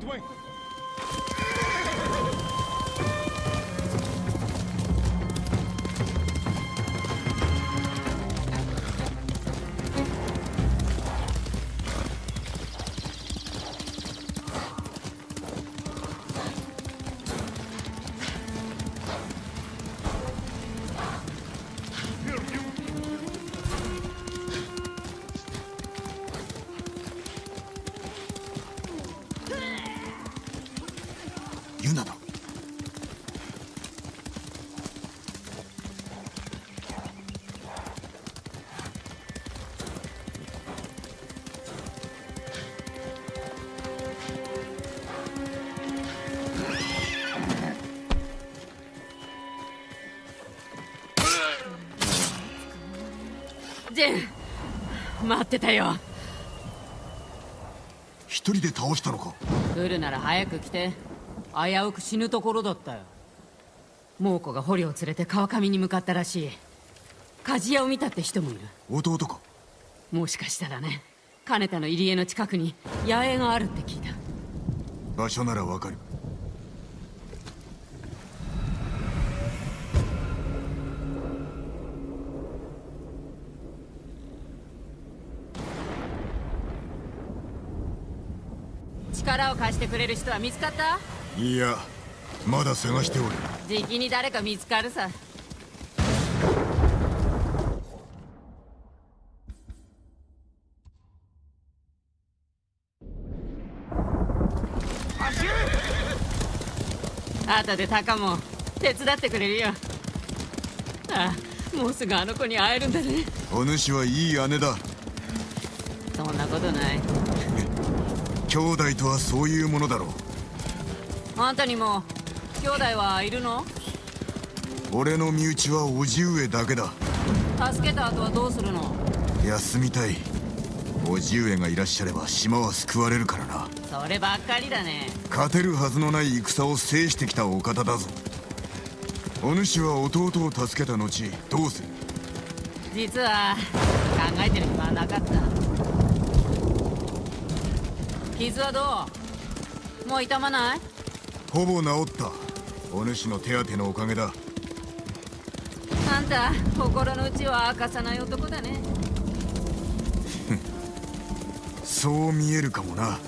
Dwayne, Dwayne.待ってたよ。一人で倒したのか。来るなら早く来て。危うく死ぬところだったよ。猛虎が捕虜を連れて川上に向かったらしい。鍛冶屋を見たって人もいる。弟か。もしかしたらね。金田の入り江の近くに野営があるって聞いた。場所ならわかる。力を貸してくれる人は見つかった？いや、まだ探しておる。じきに誰か見つかるさ。あとでタカも手伝ってくれるよ。ああ、もうすぐあの子に会えるんだね。お主はいい姉だ。そんなことない。兄弟とはそういうものだろう。あんたにも兄弟はいるの？俺の身内は叔父上だけだ。助けた後はどうするの？休みたい。叔父上がいらっしゃれば島は救われるからな。そればっかりだね。勝てるはずのない戦を制してきたお方だぞ。お主は弟を助けた後どうする？実は考えてる暇はなかった。傷はどう？もう痛まない？ほぼ治った。お主の手当てのおかげだ。あんた、心の内は明かさない男だね。そう見えるかもな。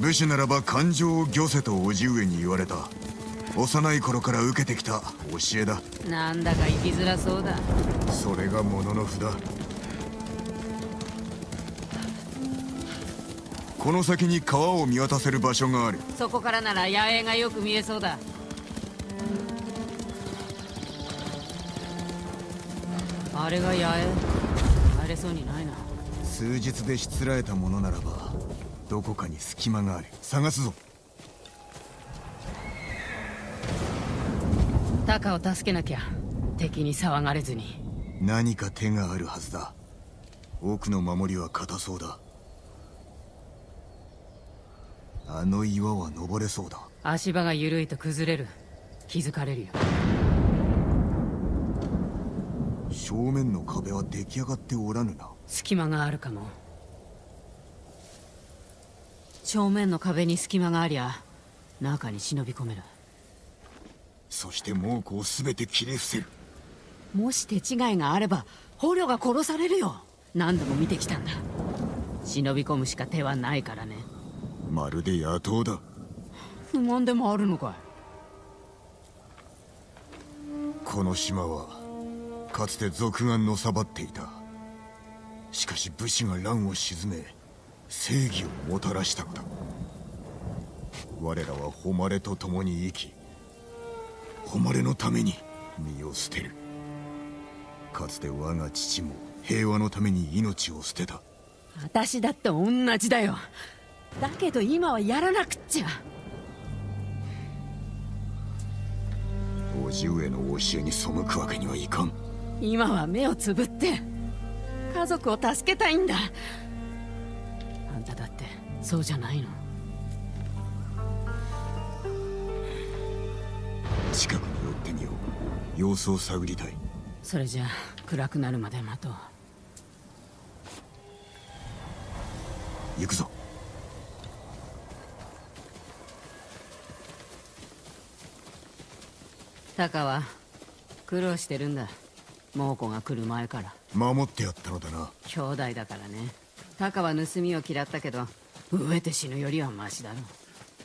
武士ならば感情を御せと叔父上に言われた。幼い頃から受けてきた教えだ。なんだか生きづらそうだ。それがものの札。この先に川を見渡せる場所がある。そこからなら野営がよく見えそうだ。あれが野営。入れそうにないな。数日でしつらえたものならばどこかに隙間がある。探すぞ。タカを助けなきゃ。敵に騒がれずに。何か手があるはずだ。奥の守りは固そうだ。あの岩は登れそうだ。足場が緩いと崩れる。気づかれるよ。正面の壁は出来上がっておらぬな。隙間があるかも。正面の壁に隙間がありゃ中に忍び込める。そして猛虎を全て切り伏せる。もし手違いがあれば捕虜が殺されるよ。何度も見てきたんだ。忍び込むしか手はないからね。まるで野党だ。不満でもあるのかい。この島はかつて賊がのさばっていた。しかし武士が乱を鎮め正義をもたらしたのだ。我らは誉れと共に生き、誉れのために身を捨てる。かつて我が父も平和のために命を捨てた。私だって同じだよ。だけど今はやらなくっちゃ。叔父上の教えに背くわけにはいかん。今は目をつぶって家族を助けたいんだ。あんただってそうじゃないの。近くに寄ってみよう。様子を探りたい。それじゃ暗くなるまで待とう。行くぞ。タカは苦労してるんだ。猛虎が来る前から守ってやったのだな。兄弟だからね。タカは盗みを嫌ったけど飢えて死ぬよりはマシだろ。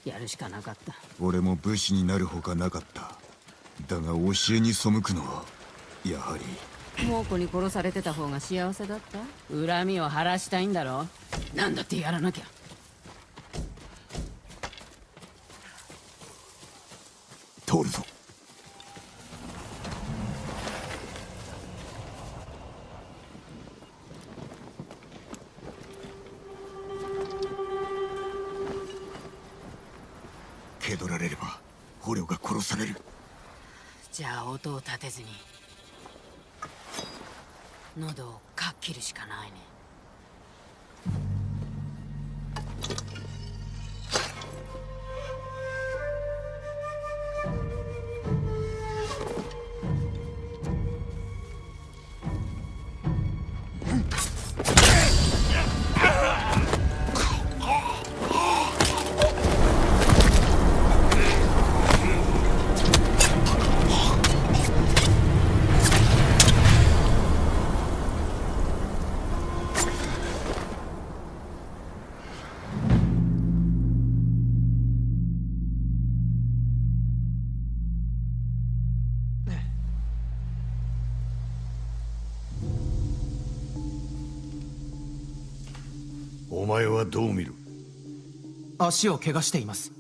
やるしかなかった。俺も武士になるほかなかった。だが教えに背くのはやはり猛虎に殺されてた方が幸せだった。恨みを晴らしたいんだろ。なんだってやらなきゃ。通るぞ。蹴取られれば捕虜が殺される。じゃあ音を立てずに喉をかっ切るしかないね。お前はどう見る？足を怪我しています。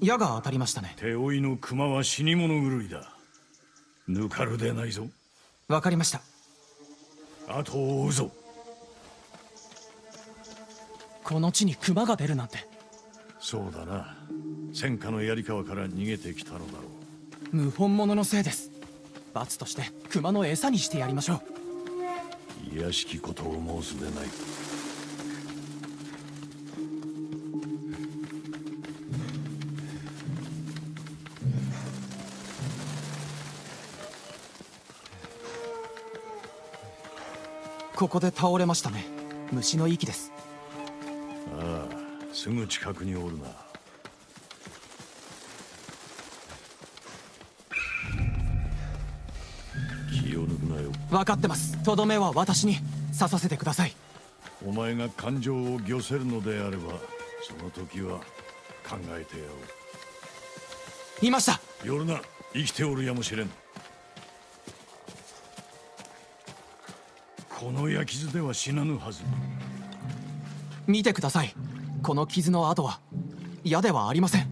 矢が当たりましたね。手負いの熊は死に物狂いだ。ぬかるでないぞ。わかりました。後を追うぞ。この地に熊が出るなんて。そうだな。戦火の槍川から逃げてきたのだろう。無本物のせいです。罰として熊の餌にしてやりましょう。卑しきことを申すでない。ここで倒れましたね。虫の息です。ああ、すぐ近くにおるな。気を抜くなよ。分かってます。とどめは私に刺させてください。お前が感情を寄せるのであればその時は考えてやろう。いました。寄るな。生きておるやもしれん。この矢傷では死なぬはず。見てください。この傷の跡は矢ではありません。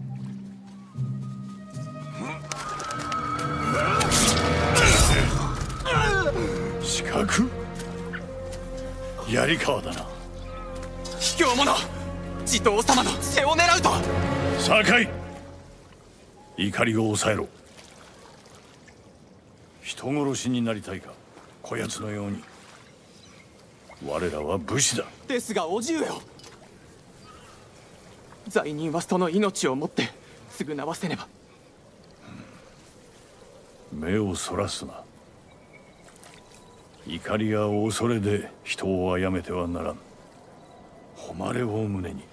死角？槍川だな。卑怯者！地頭様の背を狙うと。酒井、怒りを抑えろ。人殺しになりたいか、こやつのように。我らは武士だ。ですが叔父上を。罪人はその命をもって償わせねば。目をそらすな。怒りや恐れで人を殺めてはならん。誉れを胸に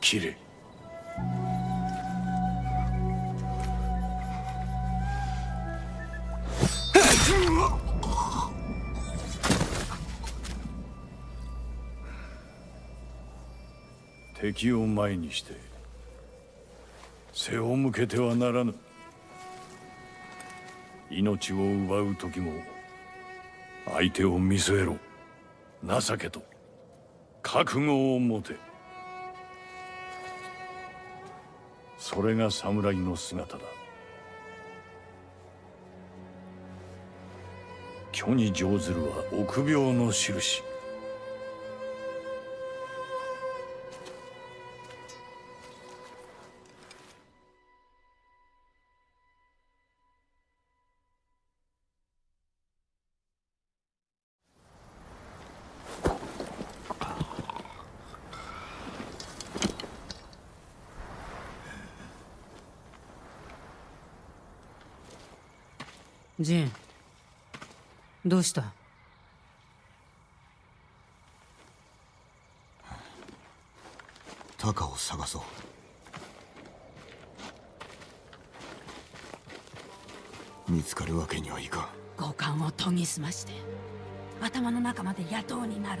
切れ。敵を前にして背を向けてはならぬ。命を奪う時も相手を見据えろ。情けと覚悟を持て。それが侍の姿だ。虚に乗ずるは臆病の印。ジン、どうした？タカを探そう。見つかるわけにはいかん。五感を研ぎ澄まして頭の中まで野党になるんだ。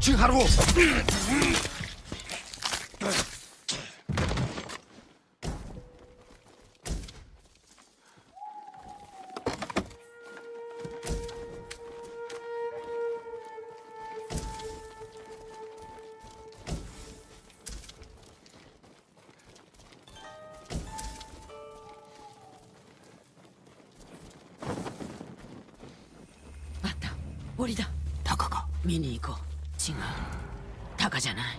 チューハロー。あった、檻だ。タカか。見に行こう。違う、タカじゃない。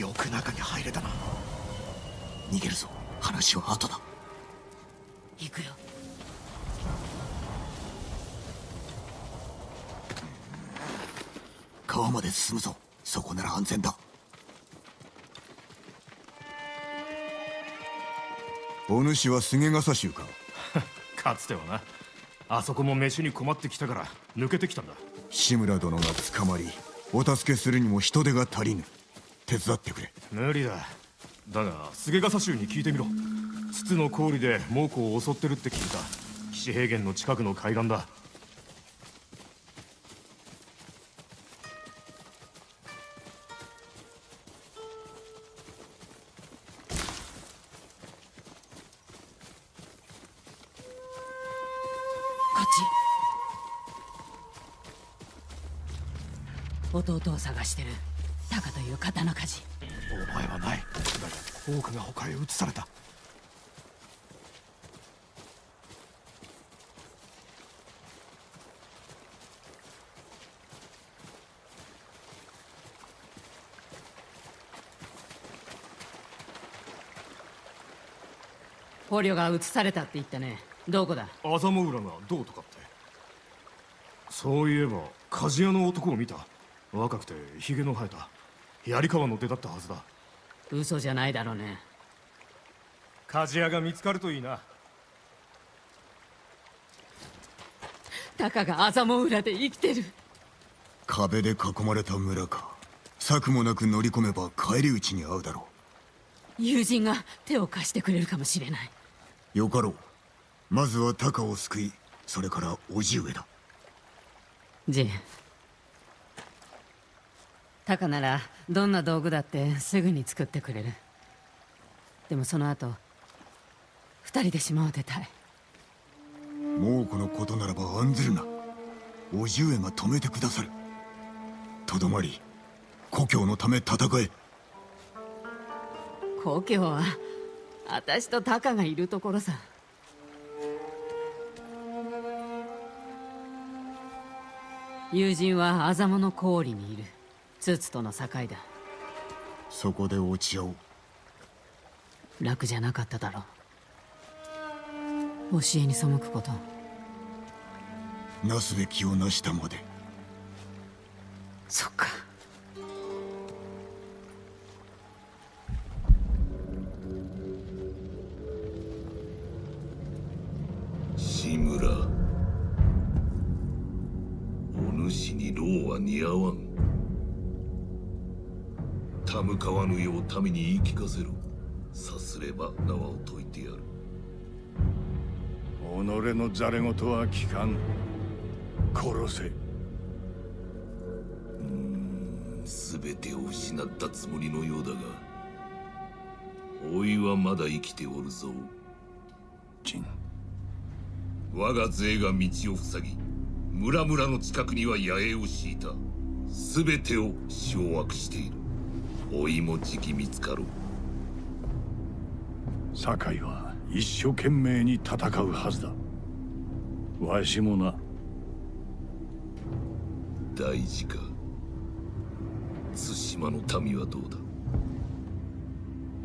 よく中に入れたな。逃げるぞ、話は後だ。行くよ。川まで進むぞ。そこなら安全だ。お主は菅笠衆か。かつてはな。あそこも飯に困ってきたから抜けてきたんだ。志村殿が捕まり、お助けするにも人手が足りぬ。手伝ってくれ。無理だ。だが菅笠衆に聞いてみろ。筒の氷で猛虎を襲ってるって聞いた。岸平原の近くの海岸だ。弟を探してる。タカという刀鍛冶。お前はない。だが多くが他へ移された。捕虜が移されたって言ったね。どこだ？朝も浦がどうとかって。そういえば鍛冶屋の男を見た。若くてヒゲの生えた。槍川の出だったはずだ。嘘じゃないだろうね。鍛冶屋が見つかるといいな。たかが朝も裏で生きてる。壁で囲まれた村か。策もなく乗り込めば返り討ちに遭うだろう。友人が手を貸してくれるかもしれない。よかろう。まずはタカを救い、それから叔父上だ。じい、タカならどんな道具だってすぐに作ってくれる。でもその後二人で島を出たい。もうこのことならば案ずるな。叔父上が止めてくださる。とどまり故郷のため戦え。故郷は私とタカがいるところさ。友人は麻物氷にいる。ツツとの境だ。そこで落ち合おう。楽じゃなかっただろう。教えに背くこと。なすべきをなしたまで。そっか。志村、お主に労は似合わん。たむかわぬよう民に言い聞かせろ。さすれば縄を解いてやる。己のざれ言は聞かん。殺せ。全てを失ったつもりのようだが、おいはまだ生きておるぞ。ジン、我が勢が道を塞ぎ、村々の近くには野営を敷いた。全てを掌握している。おいもじき見つかろう。堺は一生懸命に戦うはずだ。わしもな。大事か。対馬の民はどうだ。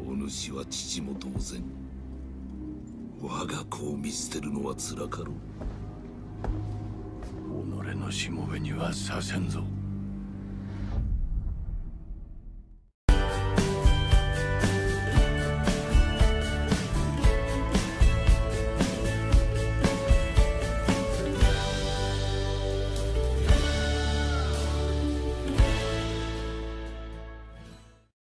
お主は父も同然。我が子を見捨てるのは辛かろう。己のしもべにはさせんぞ。